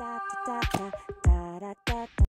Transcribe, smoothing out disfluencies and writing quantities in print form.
da da da da da da.